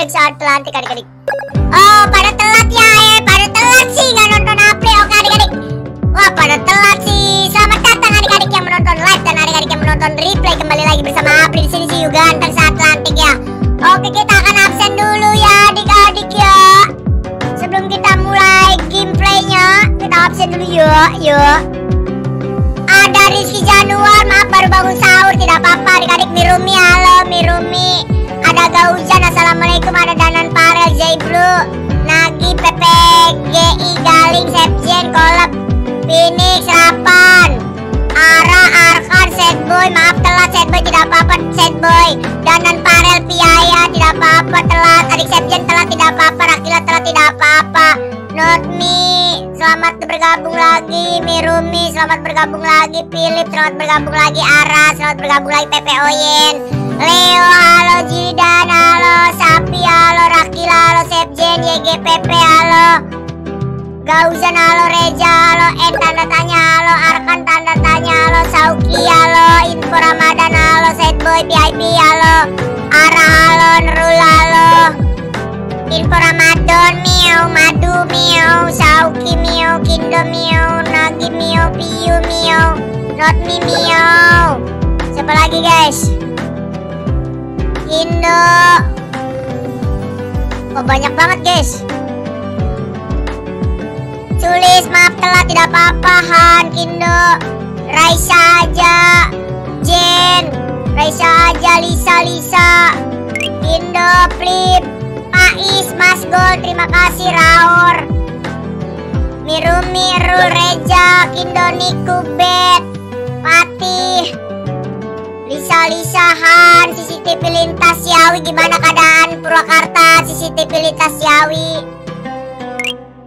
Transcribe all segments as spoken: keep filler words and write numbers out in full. Atlantik saat Atlantik adik-adik. Oh, pada telat ya, eh. Pada telat sih nggak nonton April, oke adik-adik. Wah, pada telat sih. Selamat datang adik-adik yang menonton live dan adik-adik yang menonton replay. Kembali lagi bersama April di sini sih juga antar saat Atlantik ya. Oke, kita akan absen dulu ya adik-adik ya. Sebelum kita mulai gameplaynya, kita absen dulu yuk, yuk. Ada Rizky Januar, maaf baru bangun sahur, tidak apa-apa adik-adik. Mirumi, halo Mirumi. Ada Gaujan, assalamualaikum. Ada Danan Parel, Jay Blue, Nagi, P P G I, Galing, Sepjen, Kolab, Phoenix, Rapan, Ara, Arkan, Setboy. Maaf telat Setboy, tidak apa-apa Setboy. Danan Parel, Piaya, tidak apa-apa telat. Adik Sepjen telat, tidak apa-apa. Rakila telat, tidak apa-apa. Not me, selamat bergabung lagi. Mirumi, selamat bergabung lagi. Philip, selamat bergabung lagi. Ara, selamat bergabung lagi. P P Oyen, Leo, halo Jiridan, halo Sapi, halo Rakila, halo Sepjen, Y G P P, halo Gauzan, halo Reja, halo N tanda tanya, halo Arkan tanda tanya, halo Sauki, halo Info Ramadan, halo Setboy V I P, halo Ara, halo Nurul, halo Info Ramadan, Miau, Madu, Miau, Sauki, Miau, Kindo, Miau, Nagi, Miau, Piu, Miau, Not Me, Miau. Siapa lagi guys? Kindo. Oh banyak banget guys. Tulis, maaf telat, tidak apa-apa. Han, Kindo, Raisa aja, Jen, Raisa aja, Lisa, Lisa, Kindo, Flip, Ais, Mas Gol, terima kasih Raur, Mirumi, Rul, Reja, Kindoni, Kubet, Fatih, Lisa, Lisa, Han, C C T V lintas Yawi, gimana keadaan Purwakarta, C C T V lintas Yawi,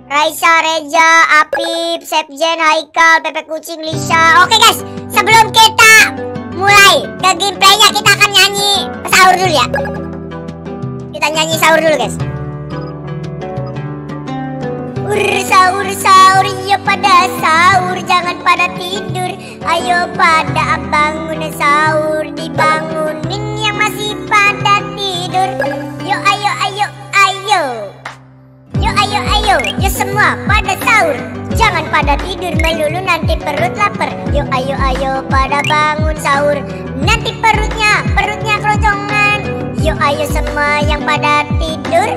Raisa, Reja, Apip, Sepjen, Haikal, Pepe Kucing, Lisa. Oke guys, sebelum kita mulai ke gameplaynya, kita akan nyanyi sahur dulu ya. Kita nyanyi sahur dulu guys. Ur sahur sahur ya pada sahur, jangan pada tidur. Ayo pada bangun sahur, dibangunin yang masih pada tidur. Yo ayo ayo ayo. Yo ayo ayo. Yo semua pada sahur, jangan pada tidur melulu nanti perut lapar. Yo ayo ayo pada bangun sahur, nanti perutnya perutnya keroncongan. Yo ayo semua yang pada tidur,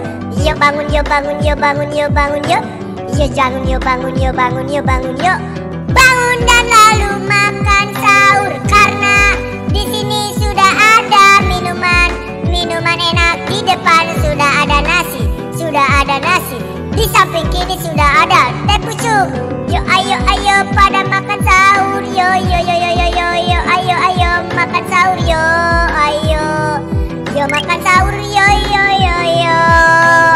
yo bangun yo bangun yo bangun yo bangun yo, yo bangun yo bangun yo bangun yo bangun yo, bangun dan lalu makan sahur karena di sini sudah ada minuman minuman enak, di depan sudah ada nasi sudah ada nasi, di samping kiri sudah ada teh pucuk. Yo ayo ayo pada makan sahur yo yo yo yo yo yo, yo ayo ayo makan sahur yo ayo. Yo makan sahur yo yo yo yo.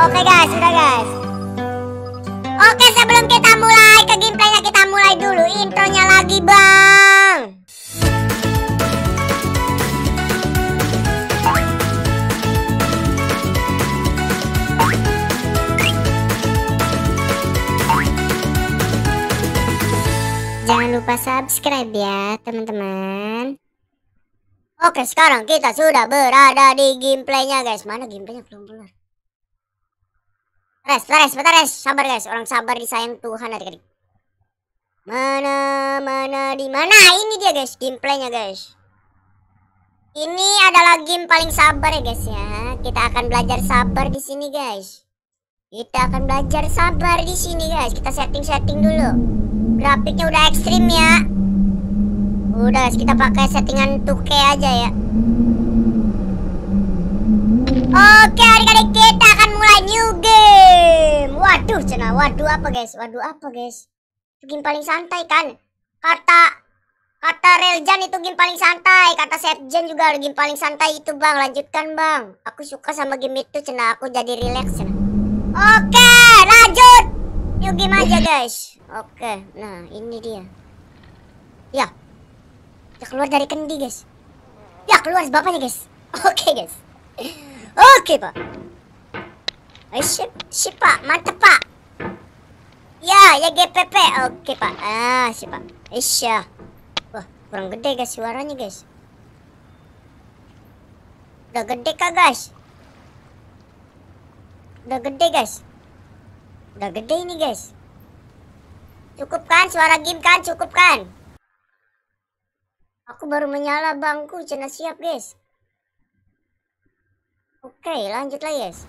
Oke guys, sudah guys. Oke, sebelum kita mulai ke gameplaynya, kita mulai dulu intronya lagi bang. Jangan lupa subscribe ya teman-teman. Oke, sekarang kita sudah berada di gameplaynya guys. Mana gameplaynya belum keluar? Res, res, bentar res. Sabar guys, orang sabar disayang Tuhan adik-adik. Mana, mana, di mana? Ini dia guys, gameplaynya guys. Ini adalah game paling sabar ya guys ya. Kita akan belajar sabar di sini guys. Kita akan belajar sabar di sini guys. Kita setting-setting dulu. Grafiknya udah ekstrim ya. Udah kita pakai settingan two K aja ya. Oke adik-adik, kita akan mulai new game. Waduh cena, waduh apa guys, waduh apa guys. Itu game paling santai kan. Kata Kata Reljan itu game paling santai. Kata Sepjen juga game paling santai itu bang. Lanjutkan bang, aku suka sama game itu cena, aku jadi relax cena. Oke lanjut, new game aja guys. Oke, nah ini dia. Ya ya keluar dari kendi guys. Ya keluar bapaknya guys. Oke okay, guys. Oke okay, pak. Eh sip, sip pak, mantep pak. Ya ya G P P. Oke okay, pak. Ah sip pak. Isya. Wah kurang gede guys suaranya guys. Udah gede kah guys? Udah gede guys. Udah gede ini guys. Cukup kan suara game kan? Cukup kan? Aku baru menyala bangku channel siap guys. Oke lanjut lagi guys.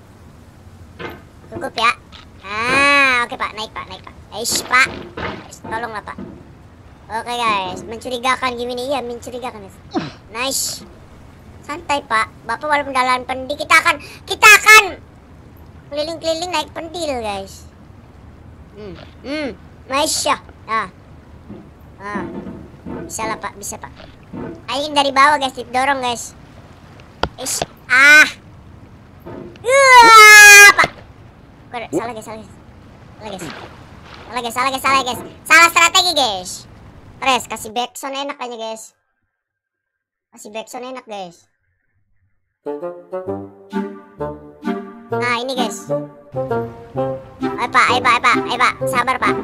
Cukup ya. Ah, oke pak, naik pak, naik pak. Eish pak, Eish, tolonglah pak. Oke guys, mencurigakan game ini, iya mencurigakan guys. Nice, santai pak. Bapak walaupun dalam pendil, kita akan kita akan keliling-keliling naik pendil guys. Hmm, hmm, masya. Ah, ah, bisa lah pak, bisa pak. Ayo dari bawah guys, didorong guys. Eish, ah, uh, pak. Salah guys, salah guys, salah guys, salah guys, salah guys, salah guys, salah strategi guys. Res, kasih backsound enak aja guys, kasih backsound enak guys. Nah ini guys, ayo pak, ayo pak, ayo pak, ayo pak, sabar pak.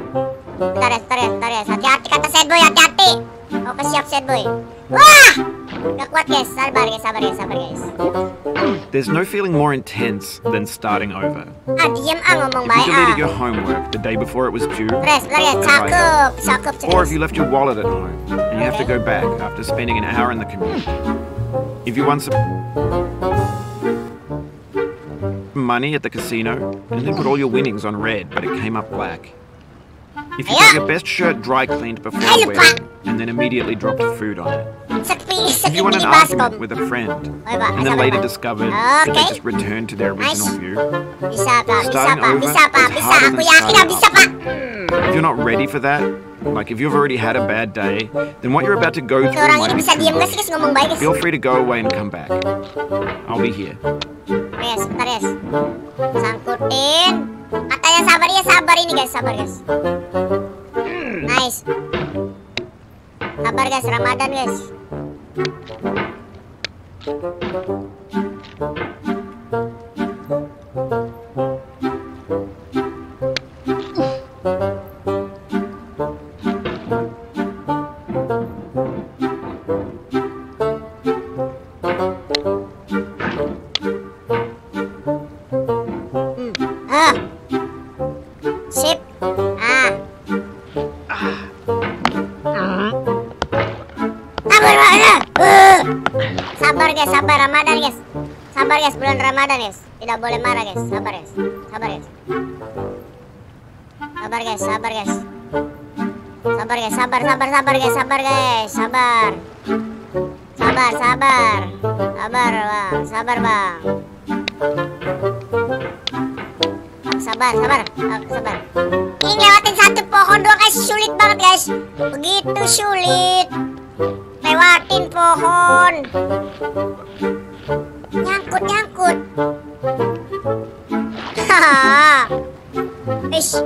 Bentar ya, bentar ya, bentar ya, hati-hati kata sad boy, hati-hati. Oke siap sad boy. Wah, gak kuat guys, sabar guys, sabar guys, sabar guys. There's no feeling more intense than starting over. Ah, diam ah ngomong baik ah. If you deleted your homework the day before it was due. Beres, beres, cakup, cakup. Or if you left your wallet at home and you have to go back after spending an hour in the commute. If you won some money at the casino and then put all your winnings on red but it came up black. If you got your best shirt dry cleaned before wearing and then immediately dropped food on it. If you want an argument with a friend and then later discovered that they just returned to their original view, starting over is harder than starting up. If you're not ready for that, like if you've already had a bad day, then what you're about to go through might be too much. Feel free to go away and come back. I'll be here. Yes, bentar yes. Sangkutin. Katanya sabar ya, sabar ini guys, sabar guys. Nice. Sabar guys, Ramadan guys. Tidak boleh marah guys, sabar guys, sabar guys, sabar guys, sabar guys, sabar guys, sabar, sabar, sabar guys, sabar guys, sabar, sabar, sabar, sabar bang, sabar bang, sabar, sabar, sabar. Ini lewatin satu pohon doang guys, sulit banget guys, begitu sulit, lewatin pohon, nyangkut, nyangkut. Hahaha. Ish.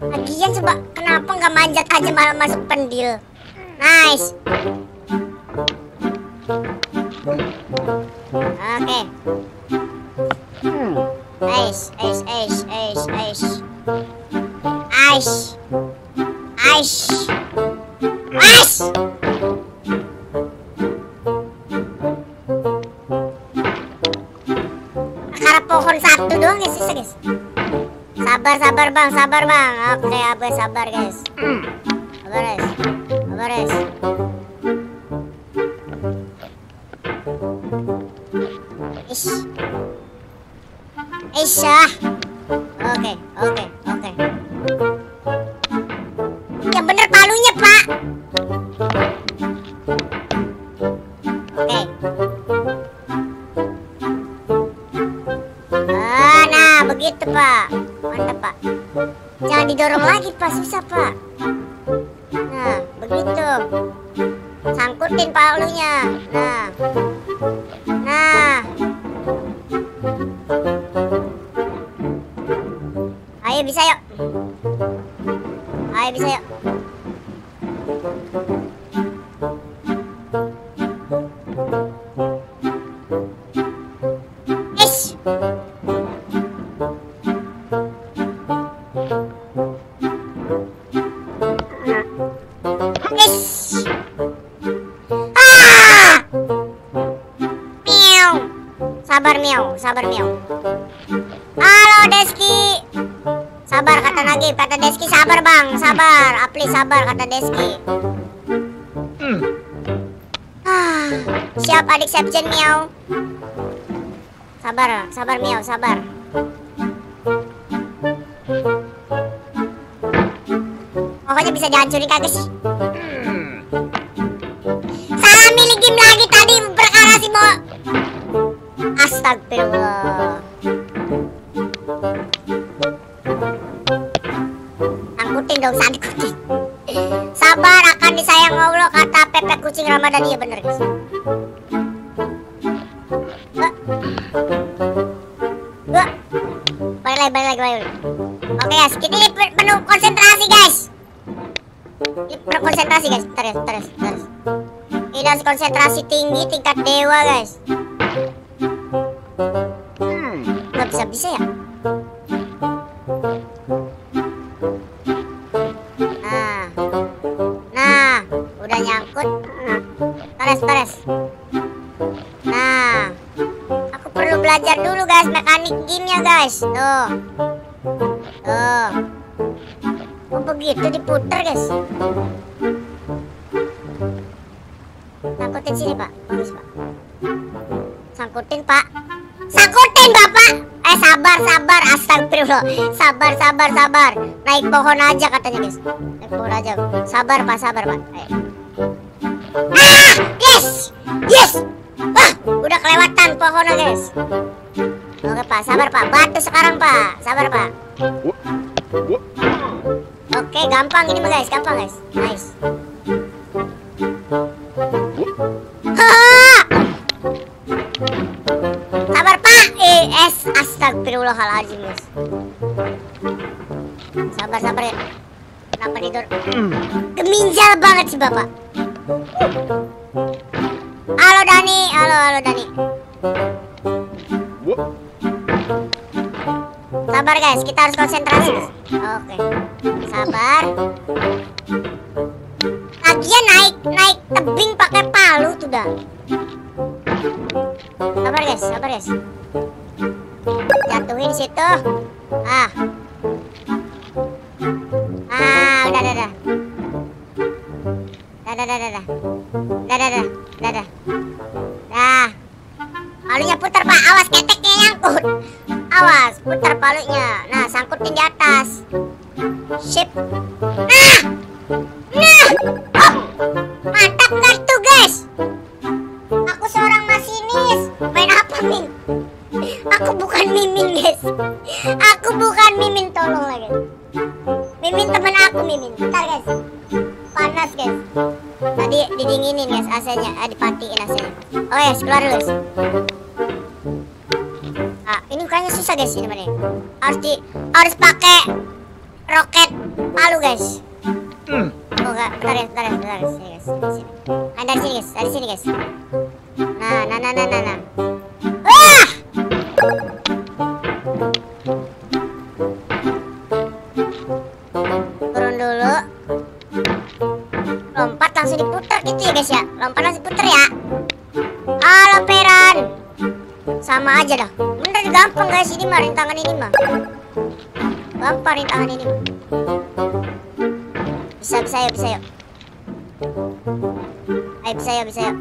Lagian coba kenapa nggak manjat aja malah masuk pendil. Nice. Oke. Ish, ish, ish, ish, ish, ish, ish, ish. Pohon satu doang guys, susah guys. Sabar, sabar bang, sabar bang. Oke, abah sabar guys. Sabar guys, sabar guys. Ish, ish ah. Oke, oke, oke. Yang bener palunya pak. Oke. Begitu pak, mantap pak. Jangan didorong lagi pak, susah pak. Nah, begitu. Sangkutin palunya. Nah, nah. Ayo bisa yuk. Ayo bisa yuk. Sabar Miau, sabar Miau. Halo Deski. Sabar kata Nagib, kata Deski sabar bang, sabar. Apli sabar kata Deski. Hmm. Ah, siap adik Sepjen Miau. Sabar, sabar Miau, sabar. Pokoknya bisa dihancurin kagak sih? Hmm. Salah milih game lagi tadi perkara si Mo. Astagfirullah. Angkutin dong, saat dikutin. Sabar akan disayang Allah kata Pepe Kucing Ramadan. Iya bener guys. Balik lagi, balik lagi, balik lagi. Oke guys, kita ini penuh konsentrasi guys. Ini penuh konsentrasi guys. Bentar guys, bentar guys, bentar guys. Ini harus konsentrasi tinggi tingkat dewa guys. Hmm, nggak bisa-bisa ya? Nah, nah, udah nyangkut. Tares, tares. Nah, aku perlu belajar dulu guys mekanik gamenya guys. Tuh, tuh. Oh begitu diputer guys. Sangkutin sini pak, bagus pak. Sangkutin pak. Sangkutin bapak. Eh sabar sabar astagfirullah. Sabar sabar sabar. Naik pohon aja katanya guys. Naik pohon aja. Sabar pak sabar pak. Ayo. Ah yes yes. Wah udah kelewatan pohonnya guys. Oke pak sabar pak. Batu sekarang pak. Sabar pak. Oke gampang ini guys. Gampang guys. Nice. Astagfirullahaladzim guys. Sabar sabar ya. Kenapa tidur? Keminjal banget sih bapak. Halo Dani. Halo halo Dani. Sabar guys. Kita harus konsentrasi guys. Oke. Sabar. Lagian naik naik tebing pakai palu tuh dah. Sabar guys. Sabar guys. Jatuhin situ. Ah. Ah, udah udah udah. Udah udah udah udah. Udah udah udah udah. Dah. Palunya putar pak, awas keteknya nyangkut. Awas, putar palunya. Nah, sangkutin di atas. Sip. Nah. Nah. Oh. Mantap guys tuh guys. Aku seorang masinis. Main apa nih? Aku bukan mimin guys. Aku bukan mimin tolong lagi. Mimin teman aku mimin. Bentar guys. Panas guys. Tadi didinginin guys A C-nya. Eh dipatiin A C-nya. Oh yes keluar dulu guys. Ah ini bukannya susah guys ini mana? Harus di harus pakai roket palu guys. Hmm. Oh enggak. Bentar guys. Bentar guys. Bentar guys. Sini guys. Sini. Nah, dari sini guys. Dari sini guys. Nah nah nah nah nah. nah. Wah. Turun dulu. Lompat langsung diputar gitu ya guys ya. Lompat langsung putar ya. Halo Peran. Sama aja dah. Bener gampang guys ini mah rintangan ini mah. Gampang rintangan ini. Bisa bisa ya bisa ya. Ayo bisa ya bisa ya.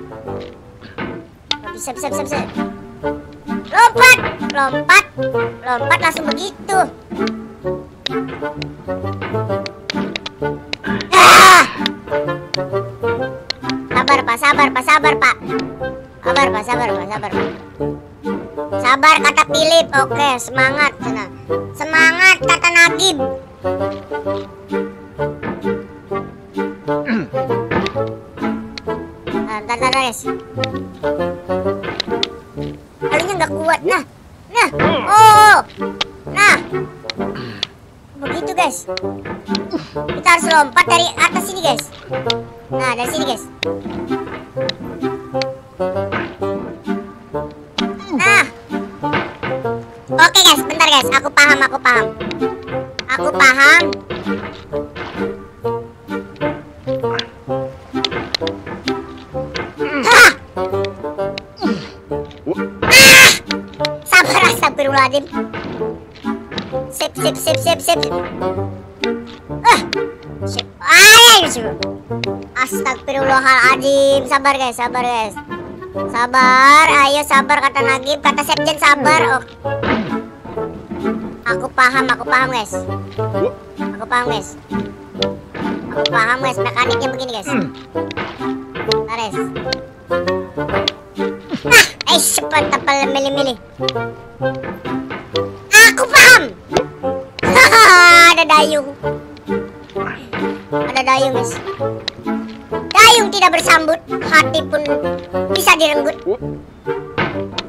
Bisa bisa bisa bisa. Lompat, lompat, lompat langsung begitu. Ah! Sabar pak, sabar pak, sabar pak, sabar pak, sabar pak, sabar pak. Sabar kata Philip, oke semangat sana. Semangat kata Nagib. Ntar ntar guys. Nggak kuat, nah, nah, oh, nah, begitu guys. Kita harus lompat dari atas sini guys. Nah dari sini guys. Nah, oke guys, bentar guys, aku paham, aku paham, aku paham. Ah! Astagfirullahaladzim. Sip, sip, sip, sip, sip. Ah, sip. Ayy, sip. Astagfirullahaladzim. Sabar guys, sabar guys. Sabar, ayo sabar kata Nagib, kata Sepjen sabar. Oke. Aku paham, aku paham guys. Aku paham guys. Aku paham guys, mekaniknya begini guys. Bentar guys. Ah, eh cepat tepel milih-milih. Aku paham. Ada dayung. Ada dayung guys. Dayung tidak bersambut, hati pun bisa direnggut.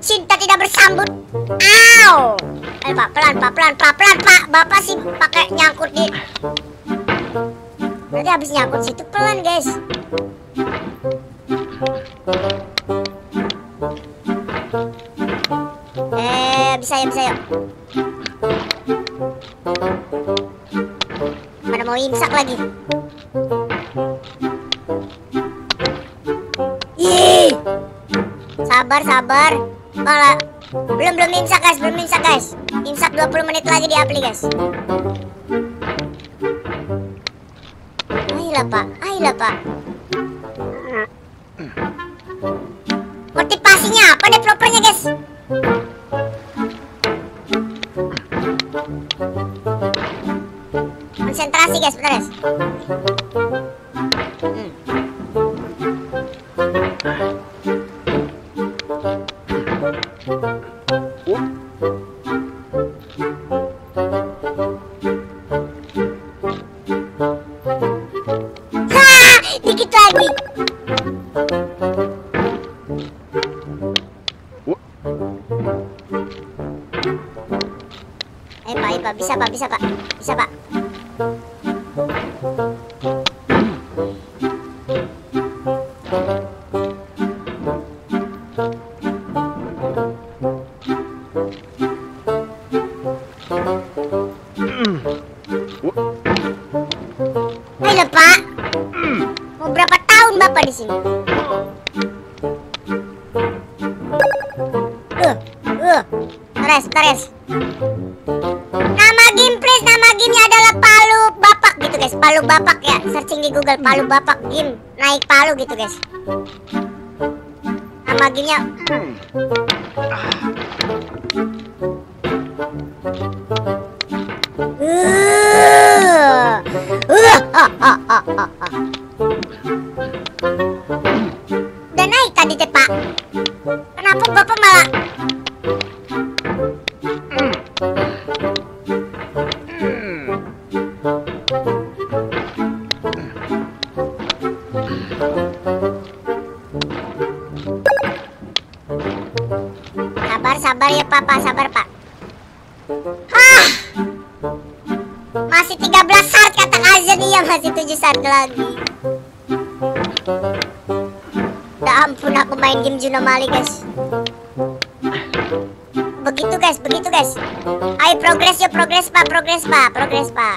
Cinta tidak bersambut. Au. Eh Pak, pelan, Pak, pelan, Pak, pelan, Pak. Bapak sih pakai nyangkut di. Berarti habis nyangkut situ pelan, guys. Eh, bisa ya, bisa ya. Mana mau imsak lagi? Ih. Sabar, sabar. Malah belum belum imsak guys, belum imsak guys. Imsak dua puluh menit lagi di April guys. Ayolah Pak, ayolah Pak. Motivasinya apa developernya guys? Konsentrasi guys, bentar guys. Hmm. Bisa Pak, bisa Pak, bisa Pak. Ayolah Pak. Mau berapa tahun Bapak di sini? Uh, uh, tares, tares. Palu bapak ya, searching di Google palu bapak game naik palu gitu guys. Nama gamenya udah naik tadi teh Pak. Kenapa bapak malah? Sabar ya Papa, sabar Pak. Hah. Masih tiga belas saat kata Azan, iya masih tujuh saat lagi. Ya ampun, aku main game Junomali guys. Begitu guys, begitu guys. Ayo progres ya, progres Pak, progres Pak, progres Pak.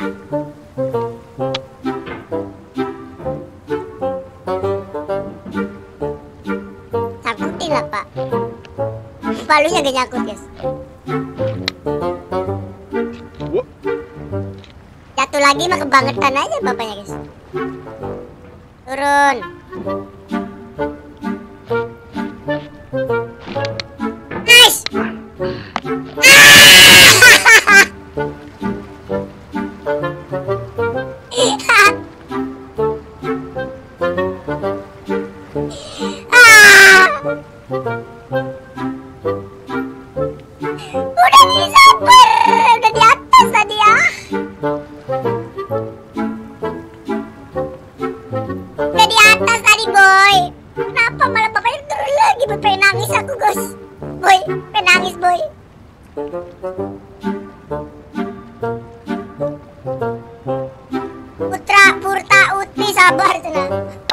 Takutilah Pak. Palunya gak nyangkut guys. Jatuh lagi mah kebangetan aja bapaknya guys. Turun. Nice.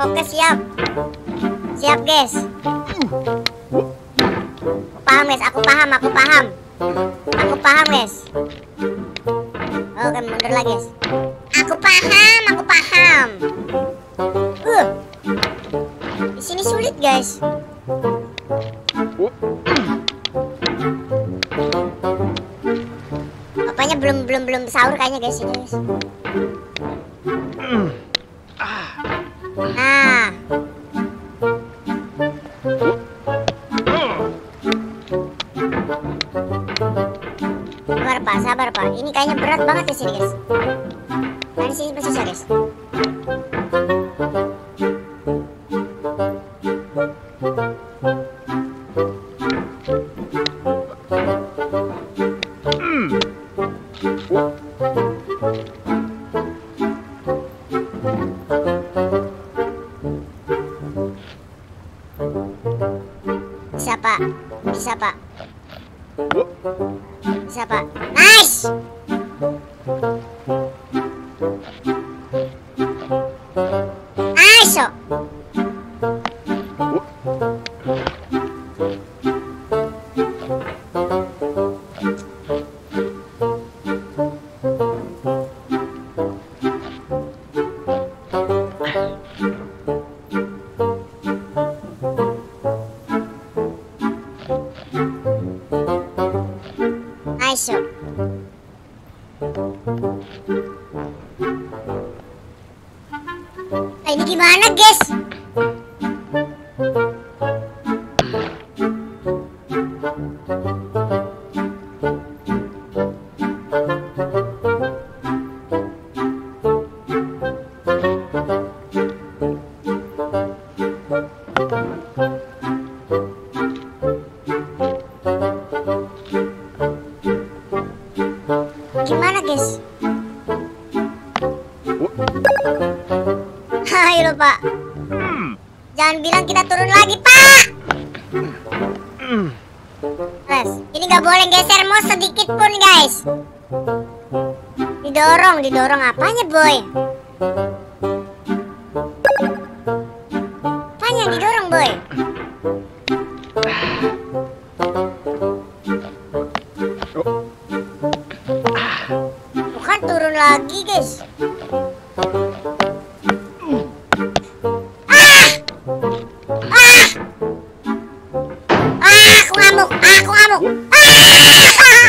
Oke siap, siap guys. Aku paham guys, aku paham, aku paham, aku paham guys. Oke mundur lagi guys. Aku paham, aku paham. Uh, di sini sulit guys. kita belum belum belum sahur kayaknya guys ini guys. Nah. Sabar pak, sabar pak. Ini kayaknya berat banget di sini guys. Nah, di sini bersisa guys. Didorong apanya boy? Apanya yang didorong boy? Bukan turun lagi guys. Ah! Ah! Ah! Aku ngamuk, aku ngamuk. Ah!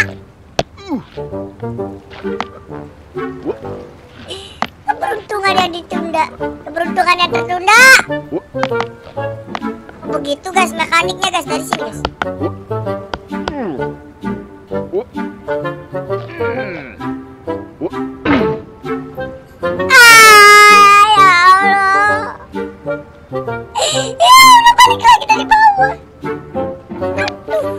Keberuntungan yang ditunda, keberuntungan yang tertunda. Begitu guys mekaniknya guys dari sini guys. Ah, ya Allah. Ya udah balik lagi dari bawah. Aduh.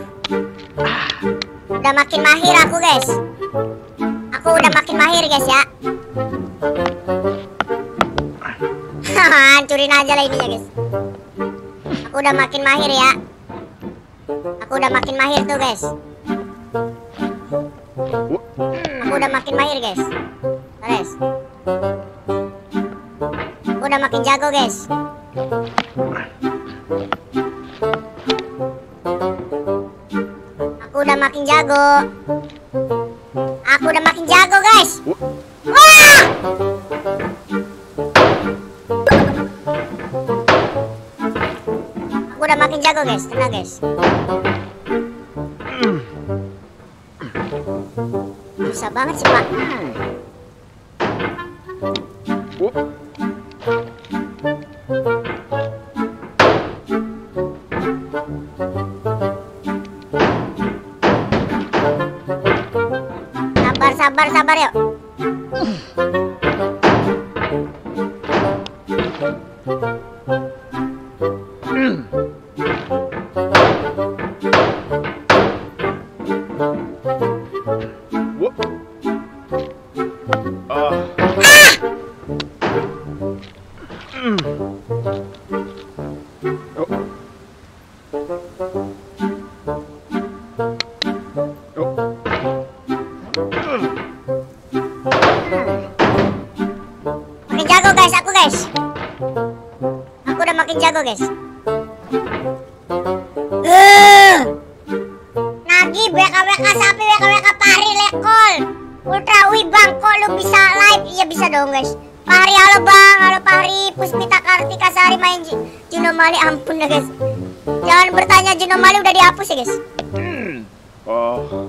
Udah makin mahir aku guys. Aku udah makin mahir guys ya. Hancurin aja lah ininya guys. Aku udah makin mahir ya. Aku udah makin mahir tuh guys. Aku udah makin mahir guys. Guys. Aku udah makin jago guys. Aku udah makin jago. Aku udah makin jago guys. Wah! Udah makin jago guys, tenang guys. Bisa banget sih pak. Sabar, sabar, sabar yuk. Mali ampun ya guys. Jangan bertanya Juno Mali udah dihapus ya guys. Oh.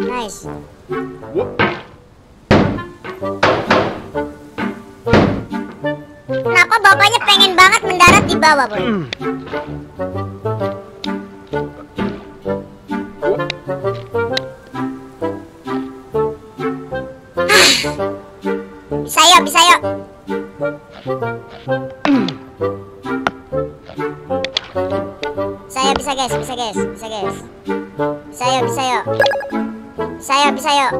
Nice. What? Kenapa bapaknya pengen banget mendarat di bawah, Boy? Mm. Bisa yuk, bisa yuk. Saya bisa guys, bisa guys, bisa guys. Saya bisa yuk. Saya bisa yuk.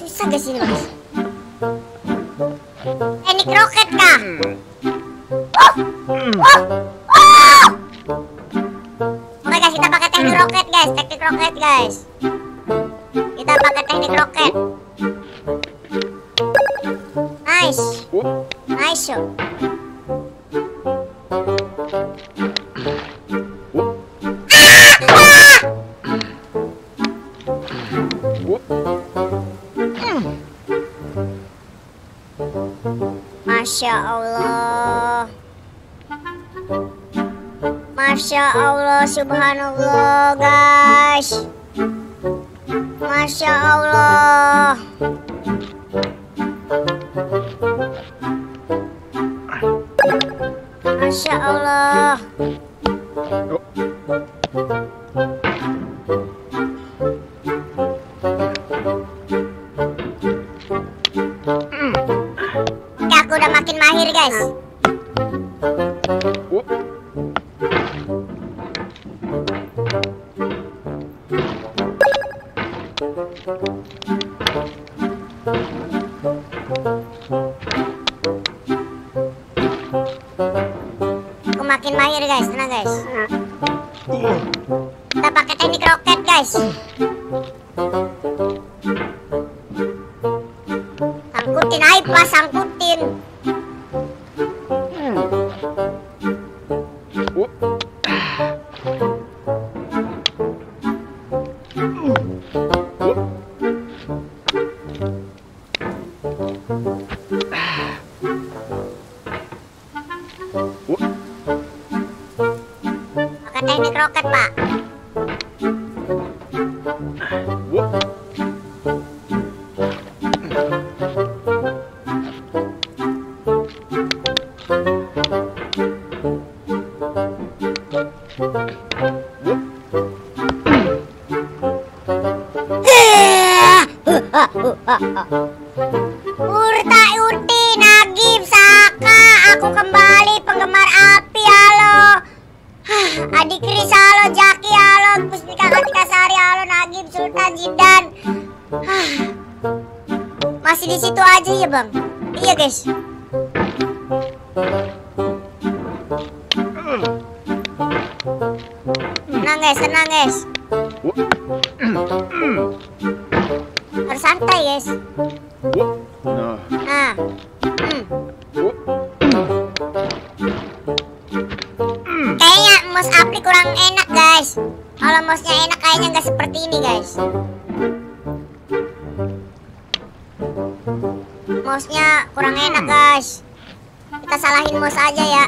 Susah guys ini mas. Eh, ini kroket kah? Oh, oh, oh. Oke guys, kita pakai teknik roket guys, teknik roket guys. Kita pakai teknik roket. Nice, nice yo. Masya Allah. Masya Allah, subhanallah guys. Masya Allah. Masya Allah. Ya, aku udah makin mahir guys. Aku makin mahir guys, tenang guys. Kita pakai teknik roket guys. Sangkutin, ayo pas sangkutin. Pakai teknik roket pak. Urta Urti Nagib Saka, aku kembali penggemar api halo. Adik Kris halo, Jaki halo, Puspika Katika Sari halo, Nagib Sultan Jidan. Masih di situ aja ya bang? Iya guys. Tenang guys, tenang guys. Harus santai guys. Nah, nah. Hmm. Kayaknya mouse April kurang enak guys. Kalau mouse-nya enak kayaknya nggak seperti ini guys. Mouse-nya kurang enak guys. Kita salahin mouse aja ya.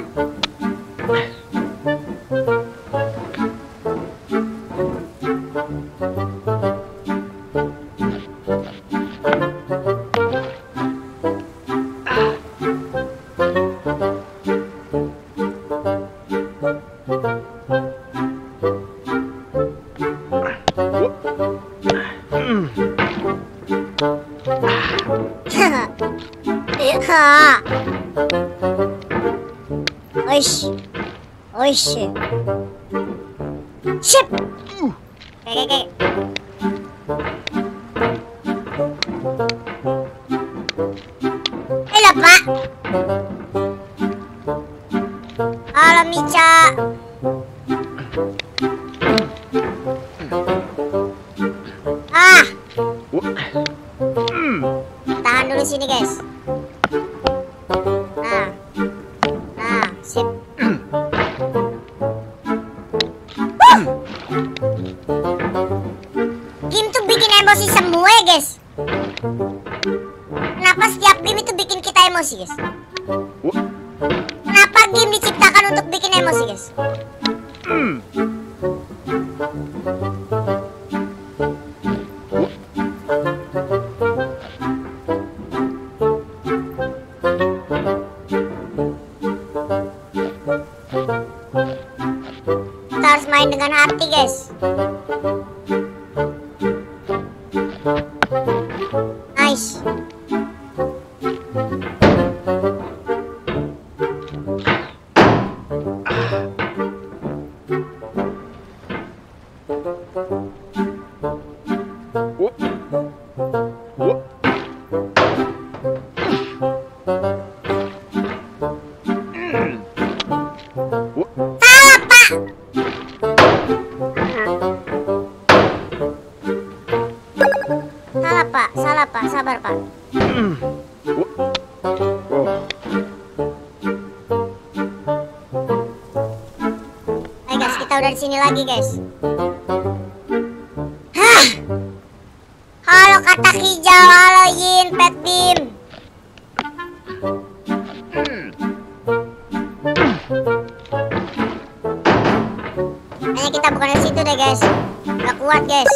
Oish, oish, sip. Oke, oke. Halo pak. Halo Mica. Ah. Tahan dulu sini guys. Nah, nah, sip. uh! Game tuh bikin emosi semua ya guys. Kenapa setiap game itu bikin kita emosi, guys? Kenapa game diciptakan untuk bikin emosi, guys? Hmm. Kita harus main dengan hati, guys. Nice. Dari sini lagi, guys. Hah. Halo kata hijau, halo Yin, Pet Bim. Hanya kita bukan dari situ deh, guys. Gak kuat, guys.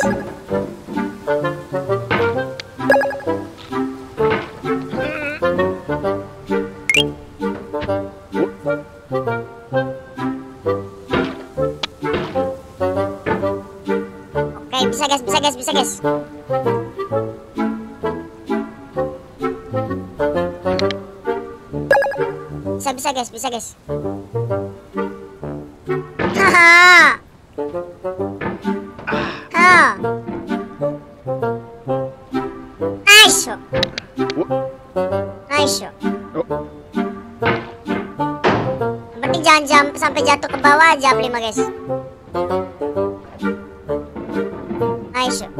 Bisa guys, bisa guys. Haha. Oh. Nice shot. Nice shot. Yang penting jangan jam sampai jatuh ke bawah aja lima guys. Nice shot.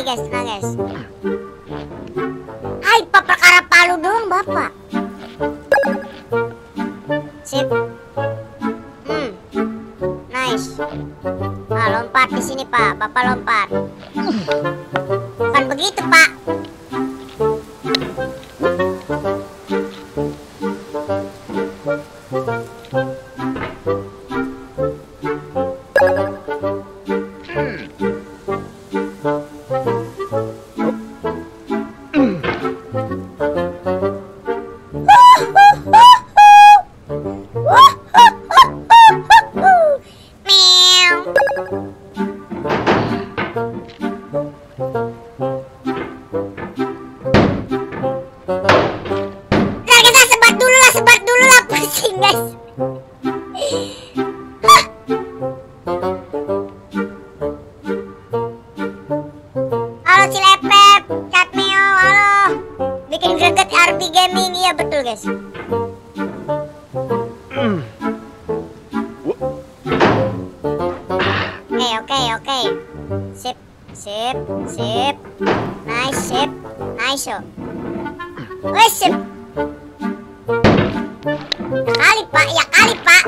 Guys, tenang guys. Hai, Pak, perkara palu doang Bapak. Sip. Hmm. Nice. Pak lompat di sini, Pak. Bapak lompat. Bukan begitu, Pak. Sip, sip, nice, sip, nice show. Wes sip. Ya kali Pak, ya kali Pak.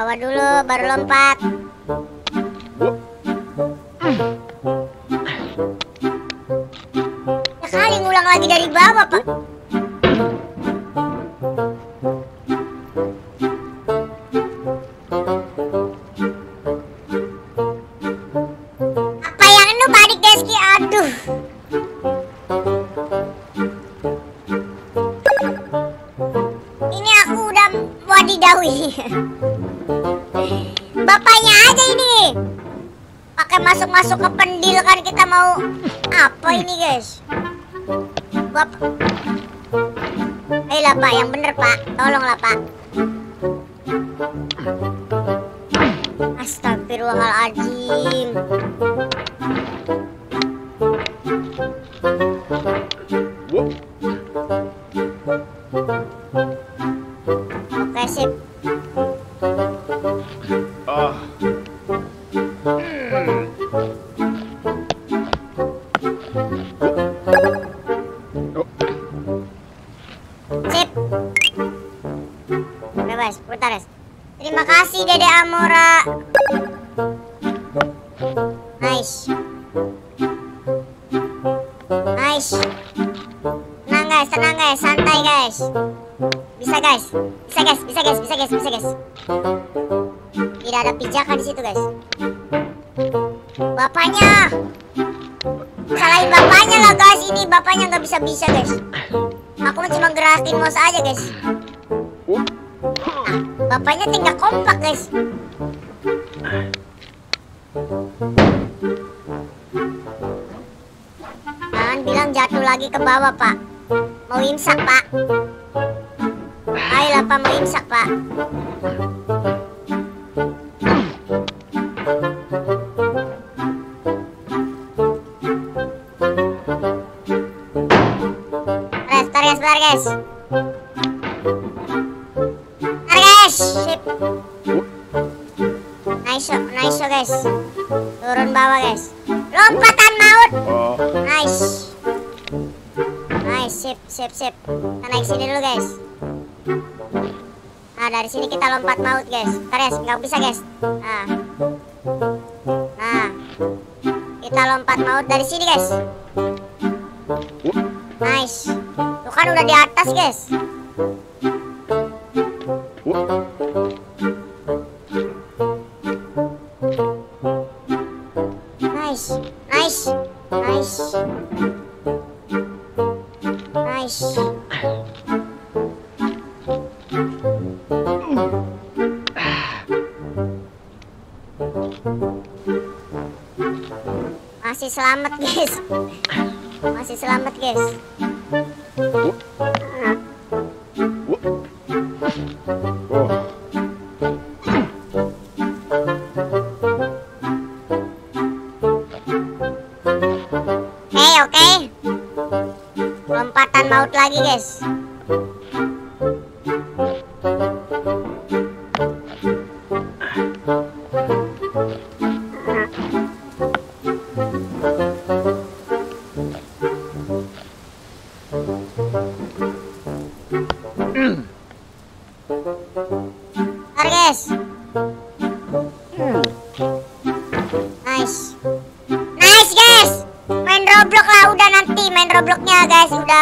Bawa dulu baru lompat. Sekali ngulang lagi dari bawah, Pak. Apa yang itu balik guys ki? Aduh. Ini aku udah wadidawi. Bapaknya aja ini pakai masuk-masuk ke pendil kan, kita mau apa ini guys? Bap lah Pak, yang bener Pak. Tolonglah Pak. Astagfirullahaladzim. Oke sip. Oh. Sip. Bebas, putar es. Terima kasih Dede Amora. Nice. Nice. Tenang guys, tenang guys, santai guys. Bisa guys, bisa guys, bisa guys, bisa guys, bisa guys. Tidak ada pijakan di situ guys. Bapaknya, salahin bapaknya lah guys. Ini bapaknya nggak bisa bisa guys. Aku cuma gerakin mouse aja guys. Nah, bapaknya tinggal kompak guys. Jangan bilang jatuh lagi ke bawah Pak. Mau imsak Pak. Ayolah Pak, mau imsak Pak. Sebentar guys. Bentar guys. Sip. Nice show, nice show guys. Turun bawah guys. Lompatan maut. Nice. Nice, sip, sip, sip. Kita naik sini dulu guys. Nah dari sini kita lompat maut guys. Bentar guys, nggak bisa guys. Nah. Nah. Kita lompat maut dari sini guys. Nice. Tuh kan udah di atas guys. Nice, nice, nice, nice. Masih selamat guys. Masih selamat guys. Hey, oke. Lompatan maut lagi guys.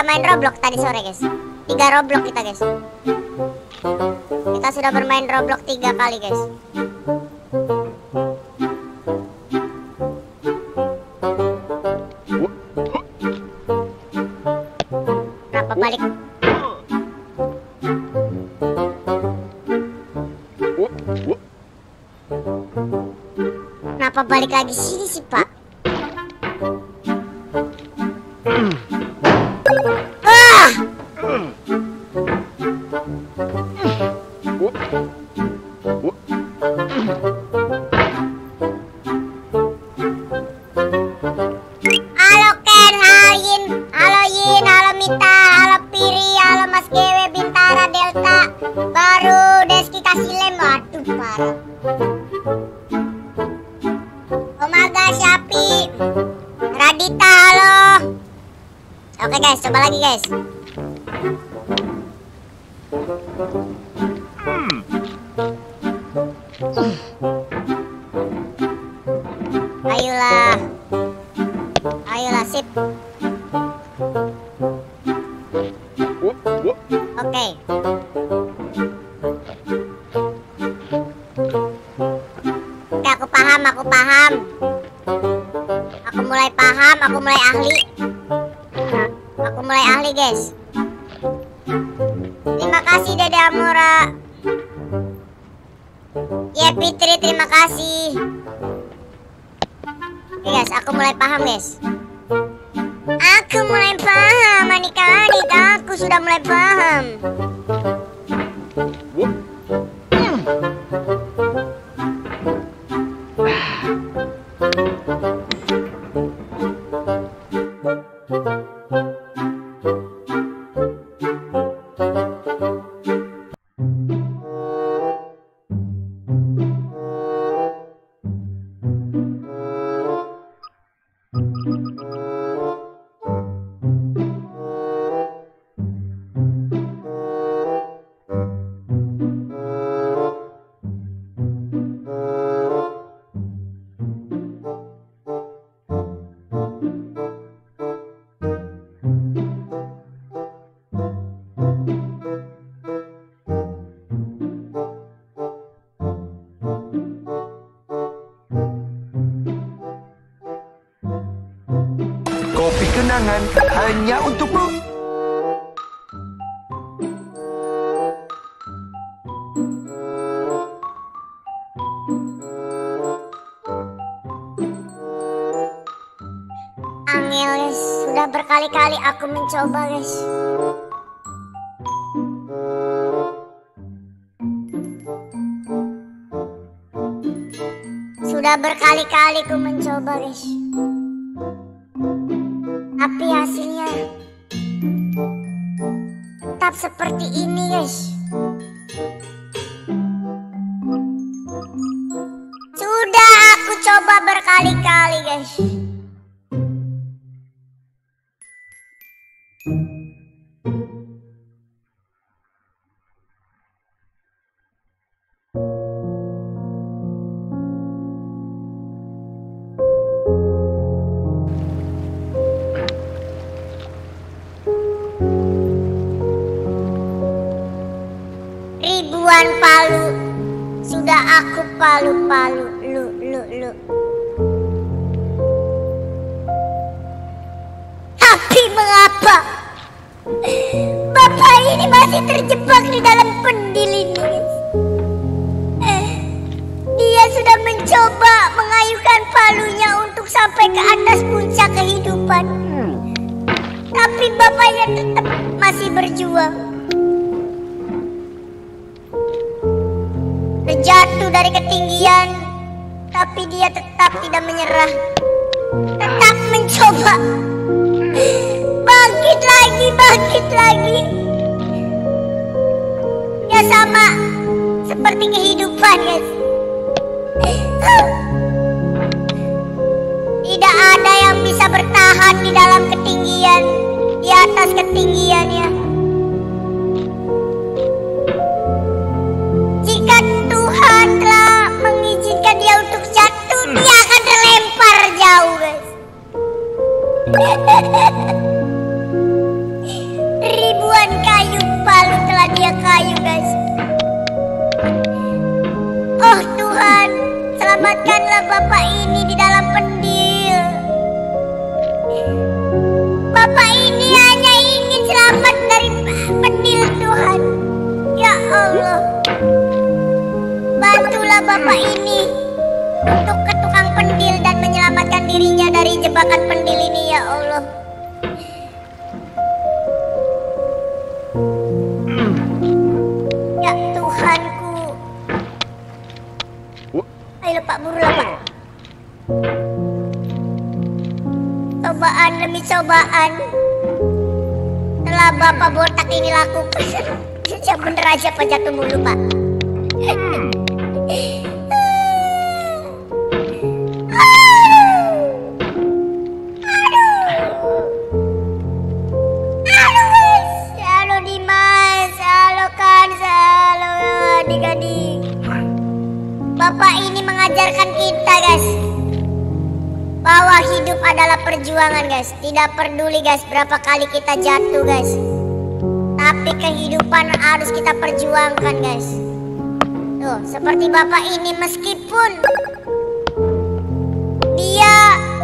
Main Roblox tadi sore guys. Tiga Roblox kita guys. Kita sudah bermain Roblox tiga kali guys. Kenapa balik? Kenapa balik lagi sini sih Pak? Guys, coba lagi guys. Hmm. Ayolah, ayolah sip. Oke. Okay. Oke, aku paham, aku paham. Aku mulai paham, aku mulai ahli. Aku mulai ahli guys. Terima kasih Dede Amora. Ya yeah, Fitri, terima kasih. Oke okay, guys, aku mulai paham guys. Aku mulai paham, adik-adik. Aku sudah mulai paham. Hmm. Kopi kenangan hanya untukmu. Angel, guys. Sudah berkali-kali aku mencoba, guys. Sudah berkali-kali aku mencoba, guys. Tapi hasilnya tetap seperti ini, guys. Sudah aku coba berkali-kali, guys. Ribuan palu sudah aku palu-palu lu lu lu. Tapi mengapa Bapak ini masih terjebak di dalam pendil ini, guys? Eh, dia sudah mencoba mengayuhkan palunya untuk sampai ke atas puncak kehidupan. Hmm. Tapi bapaknya tetap masih berjuang. Terjatuh dari ketinggian, tapi dia tetap tidak menyerah, tetap mencoba. Bangkit lagi, bangkit lagi. Ya sama seperti kehidupan, guys. Tidak ada yang bisa bertahan di dalam ketinggian, di atas ketinggian, ya. Ribuan kayu palu telah dia kayu, guys. Oh Tuhan, selamatkanlah bapak ini di dalam pendil. Bapak ini hanya ingin selamat dari pendil, Tuhan. Ya Allah, bantulah bapak ini untuk ke tukang pendil dan menyelamatkan dirinya dari jebakan pendil ini, ya Allah. Ya Tuhanku. Ayo Pak, burulah Pak. Cobaan demi cobaan telah bapak botak ini lakukan. Siapa bener aja Pak, jatuh mulu Pak. Bapak ini mengajarkan kita, guys, bahwa hidup adalah perjuangan, guys. Tidak peduli, guys, berapa kali kita jatuh, guys. Tapi kehidupan harus kita perjuangkan, guys. Tuh, seperti bapak ini, meskipun dia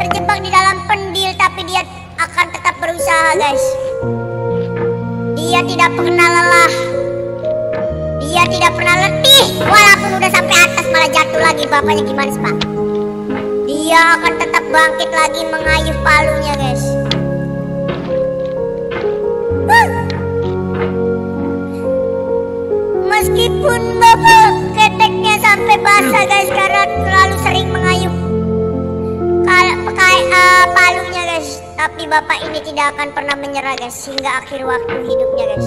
terjebak di dalam pendil, tapi dia akan tetap berusaha, guys. Dia tidak pernah lelah. Dia tidak pernah letih, walaupun udah sampai atas malah jatuh lagi. Bapaknya gimana sih, Pak? Dia akan tetap bangkit lagi mengayuh palunya, guys. Meskipun bebek keteknya sampai basah guys, karena terlalu sering mengayuh Kal- pakai uh, palunya guys. Tapi bapak ini tidak akan pernah menyerah guys, hingga akhir waktu hidupnya guys.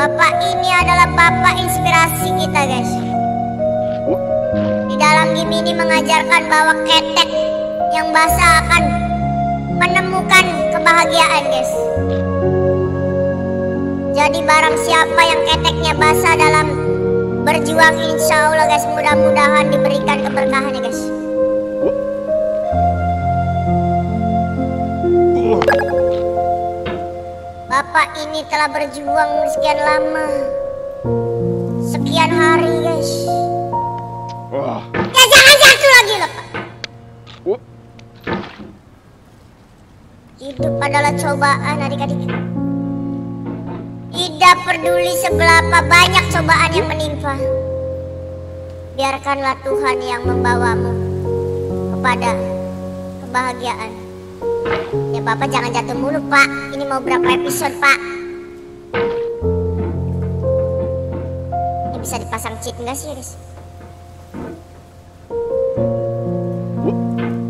Bapak ini adalah bapak inspirasi kita guys. Di dalam game ini mengajarkan bahwa ketek yang basah akan menemukan kebahagiaan guys. Jadi barang siapa yang keteknya basah dalam berjuang, insya Allah guys, mudah-mudahan diberikan keberkahan ya guys. Bapak ini telah berjuang sekian lama, sekian hari guys. Ya jangan jatuh lagi loh Pak. Hidup adalah cobaan adik-adik. Tidak peduli seberapa banyak cobaan yang menimpa, biarkanlah Tuhan yang membawamu kepada kebahagiaan. Ya Bapak jangan jatuh mulu Pak, ini mau berapa episode Pak? Ini bisa dipasang cheat enggak sih guys?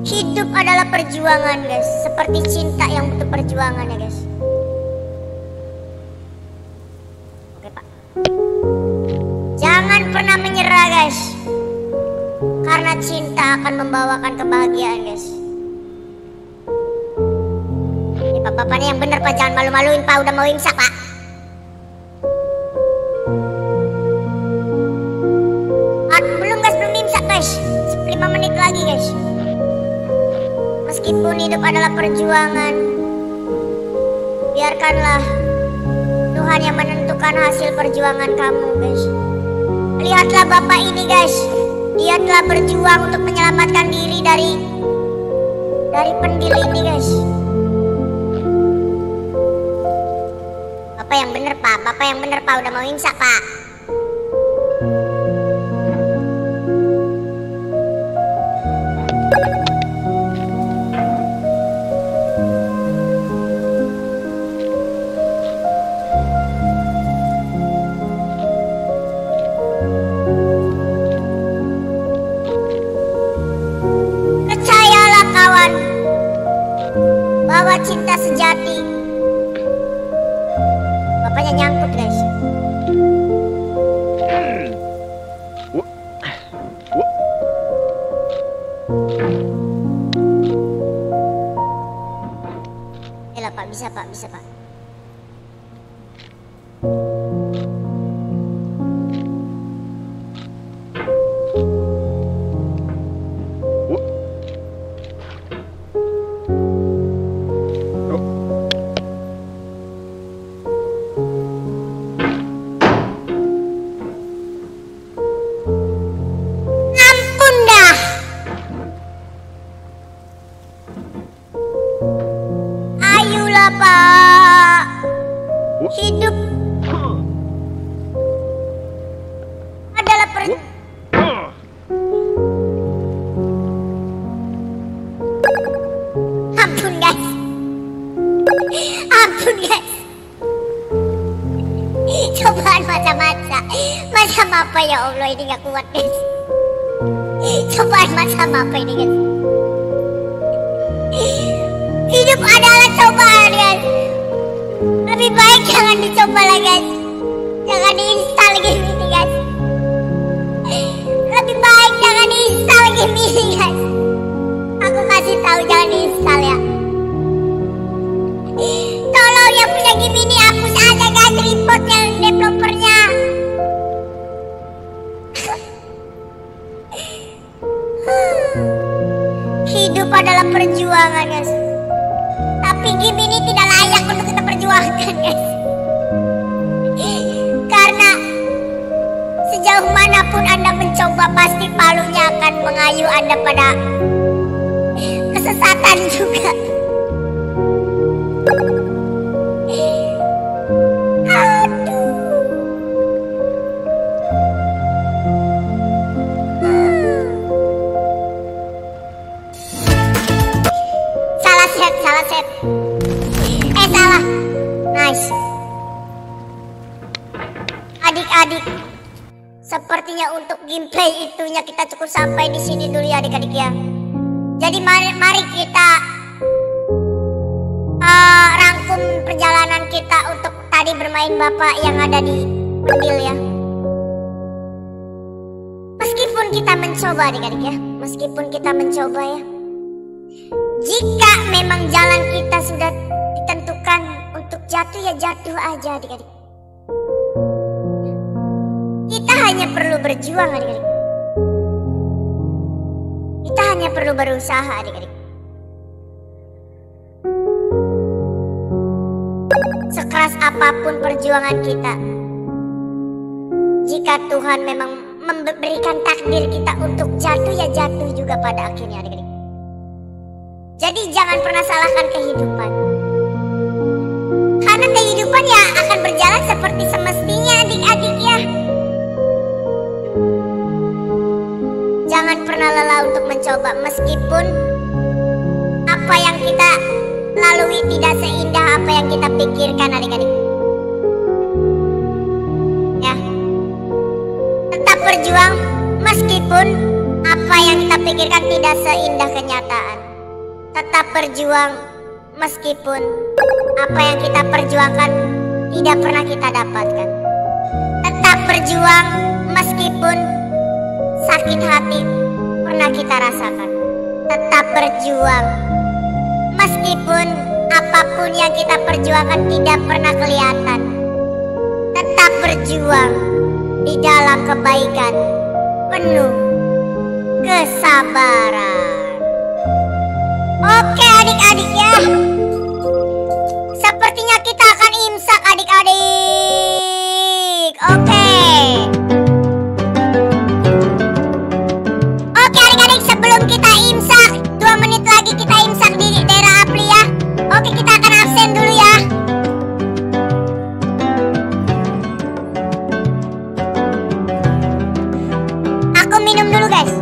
Hidup adalah perjuangan guys, seperti cinta yang butuh perjuangan ya guys. Pernah menyerah guys, karena cinta akan membawakan kebahagiaan guys. Ini Bapak-bapak yang bener Pak, jangan malu-maluin Pak, udah mau imsak Pak. Ah, belum guys, belum imsak guys, lima menit lagi guys. Meskipun hidup adalah perjuangan, biarkanlah Tuhan yang menentukan hasil perjuangan kamu guys. Lihatlah bapak ini guys, dia telah berjuang untuk menyelamatkan diri dari dari pendil ini guys. Bapak yang bener Pak, bapak yang bener Pak, udah mau imsak Pak. Cinta sejati bapaknya nyangkut guys. Elah Pak, bisa Pak, bisa Pak. Hidup adalah per... Ampun guys, ampun guys, cobaan masa-masa. Macam apa ya Allah, ini gak kuat guys. Cobaan macam apa ini guys. Hidup adalah cobaan guys. Lebih baik jangan dicoba lah guys, jangan diinstal game ini guys. Lebih baik jangan diinstal game ini guys. Aku kasih tahu jangan diinstal ya. Tolong yang punya game ini hapus aja guys, report yang developernya. Hidup adalah perjuangan guys, tapi game ini tidak layak untuk kita perjuangkan guys. Karena sejauh manapun Anda mencoba, pasti palunya akan mengayuh Anda pada kesesatan juga. Salah set, eh salah, nice. Sepertinya untuk gameplay itunya kita cukup sampai di sini dulu ya adik-adik ya. Jadi mari, mari kita uh, rangkum perjalanan kita untuk tadi bermain bapak yang ada di mobil ya. Meskipun kita mencoba adik-adik ya, meskipun kita mencoba ya. Jika memang jalan kita sudah ditentukan untuk jatuh ya jatuh aja adik-adik. Kita hanya perlu berjuang adik-adik. Kita hanya perlu berusaha adik-adik. Sekeras apapun perjuangan kita, jika Tuhan memang memberikan takdir kita untuk jatuh ya jatuh juga pada akhirnya adik-adik. Jadi jangan pernah salahkan kehidupan, karena kehidupan ya akan berjalan seperti semestinya adik-adik ya. Jangan pernah lelah untuk mencoba, meskipun apa yang kita lalui tidak seindah apa yang kita pikirkan adik-adik. Ya, tetap berjuang meskipun apa yang kita pikirkan tidak seindah kenyataan. Tetap berjuang meskipun apa yang kita perjuangkan tidak pernah kita dapatkan. Tetap berjuang meskipun sakit hati pernah kita rasakan. Tetap berjuang meskipun apapun yang kita perjuangkan tidak pernah kelihatan. Tetap berjuang di dalam kebaikan penuh kesabaran. Oke adik-adik ya, sepertinya kita akan imsak adik-adik. Oke Oke adik-adik, sebelum kita imsak, dua menit lagi kita imsak di daerah April ya. Oke, kita akan absen dulu ya. Aku minum dulu guys.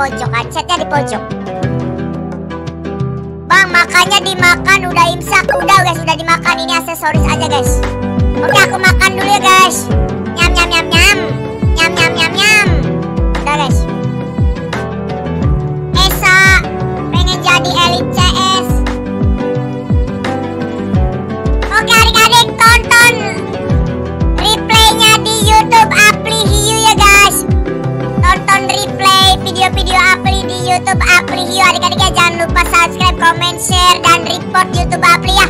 pojok, acetnya di pojok. Bang, makannya dimakan, udah imsak. Udah guys, udah dimakan, ini aksesoris aja guys. Oke, aku makan dulu ya guys. Nyam nyam nyam nyam. Nyam nyam nyam nyam. Udah guys. Esa pengen jadi elit C S. Oke adik-adik, tonton replaynya di YouTube April Hiu ya guys. Tonton replay video-video April di YouTube April Hiu adik-adik ya. Jangan lupa subscribe, comment, share, dan report YouTube April ya.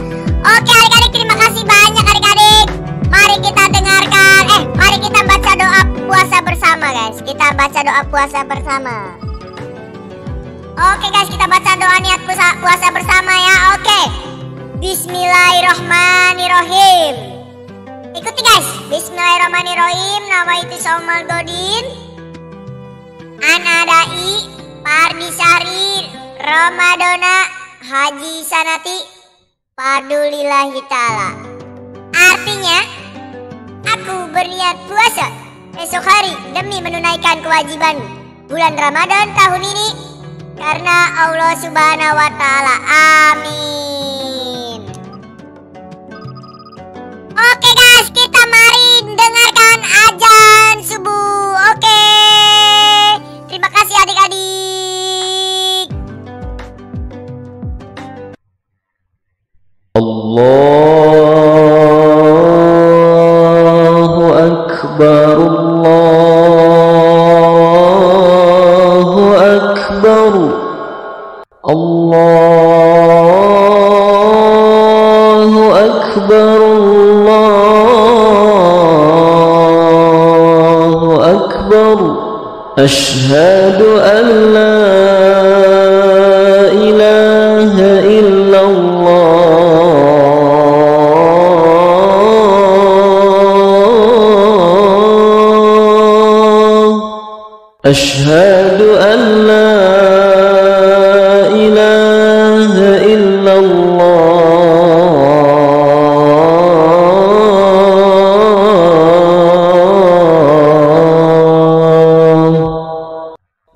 Oke adik-adik, terima kasih banyak adik-adik. Mari kita dengarkan, eh mari kita baca doa puasa bersama guys. Kita baca doa puasa bersama. Oke guys, kita baca doa niat puasa bersama ya. Oke. Bismillahirrahmanirrahim. Ikuti guys. Bismillahirrahmanirrahim. Nama itu Somal Godin. Anadai Pardisari Ramadona Haji Sanati Padulillahi Ta'ala. Artinya, aku berniat puasa esok hari demi menunaikan kewajiban bulan Ramadan tahun ini karena Allah Subhanahu wa Ta'ala. Amin. Oke guys, kita mari dengarkan azan subuh. Oke. Terima kasih adik-adik. Allahu Akbar, Allahu Akbar, Allahu Akbar, Allahu Akbar. Asyhadu an la ilaha illallah. أشهد أن لا إله إلا الله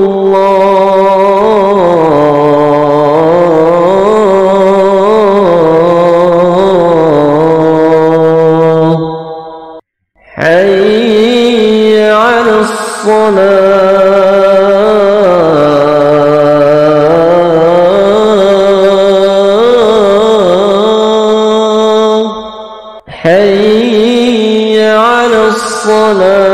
الله حي على الصلاة حي على الصلاة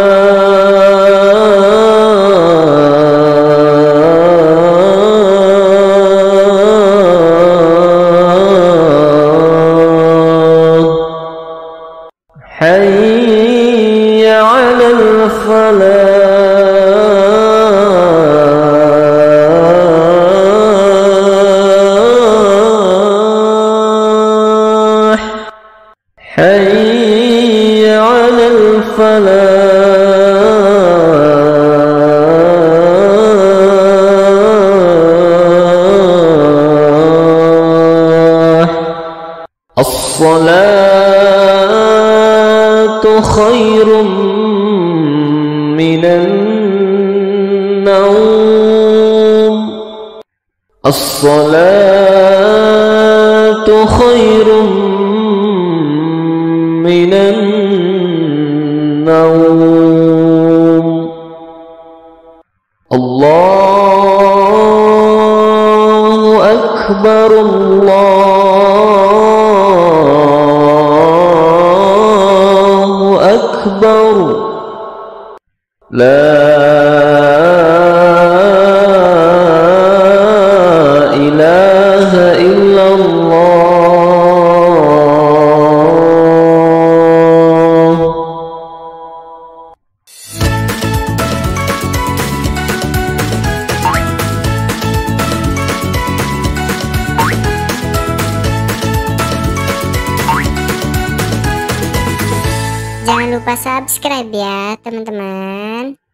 حي على الفلاح حي الصلاة خير من النوم الصلاة خير من النوم الله أكبر الله لا إله إلا الله. Jangan lupa subscribe ya teman-teman.